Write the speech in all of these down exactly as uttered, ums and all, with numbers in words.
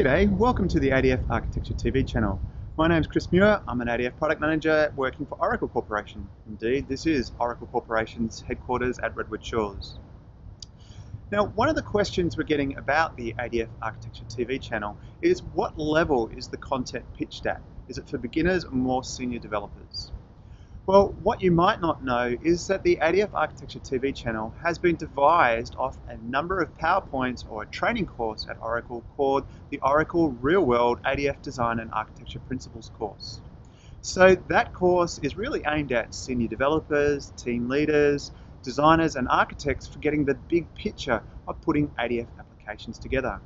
G'day, welcome to the A D F Architecture T V channel. My name's Chris Muir, I'm an A D F product manager working for Oracle Corporation. Indeed, this is Oracle Corporation's headquarters at Redwood Shores. Now, one of the questions we're getting about the A D F Architecture T V channel is what level is the content pitched at? Is it for beginners or more senior developers? Well, what you might not know is that the A D F Architecture T V channel has been devised off a number of PowerPoints or a training course at Oracle called the Oracle Real World A D F Design and Architecture Principles course. So that course is really aimed at senior developers, team leaders, designers and architects for getting the big picture of putting A D F applications together.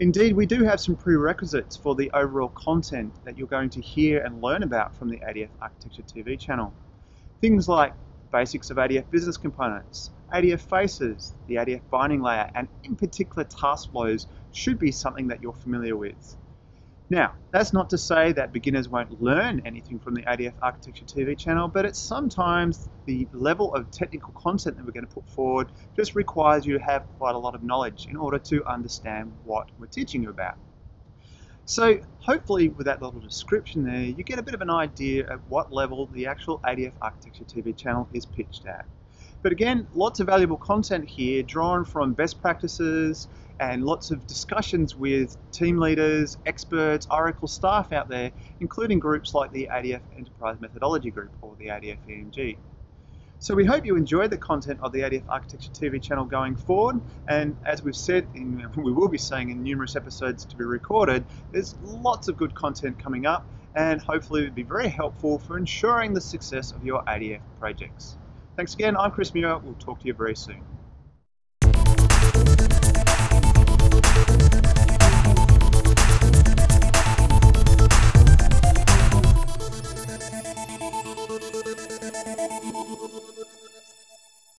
Indeed, we do have some prerequisites for the overall content that you're going to hear and learn about from the A D F Architecture T V channel. Things like basics of A D F Business Components, A D F Faces, the A D F Binding Layer, and in particular task flows should be something that you're familiar with. Now, that's not to say that beginners won't learn anything from the A D F Architecture T V channel, but it's sometimes the level of technical content that we're going to put forward just requires you to have quite a lot of knowledge in order to understand what we're teaching you about. So hopefully with that little description there, you get a bit of an idea at what level the actual A D F Architecture T V channel is pitched at. But again, lots of valuable content here drawn from best practices and lots of discussions with team leaders, experts, Oracle staff out there, including groups like the A D F Enterprise Methodology Group or the A D F E M G. So we hope you enjoy the content of the A D F Architecture T V channel going forward, and as we've said, in, we will be saying in numerous episodes to be recorded, there's lots of good content coming up and hopefully it will be very helpful for ensuring the success of your A D F projects. Thanks again, I'm Chris Muir, we'll talk to you very soon.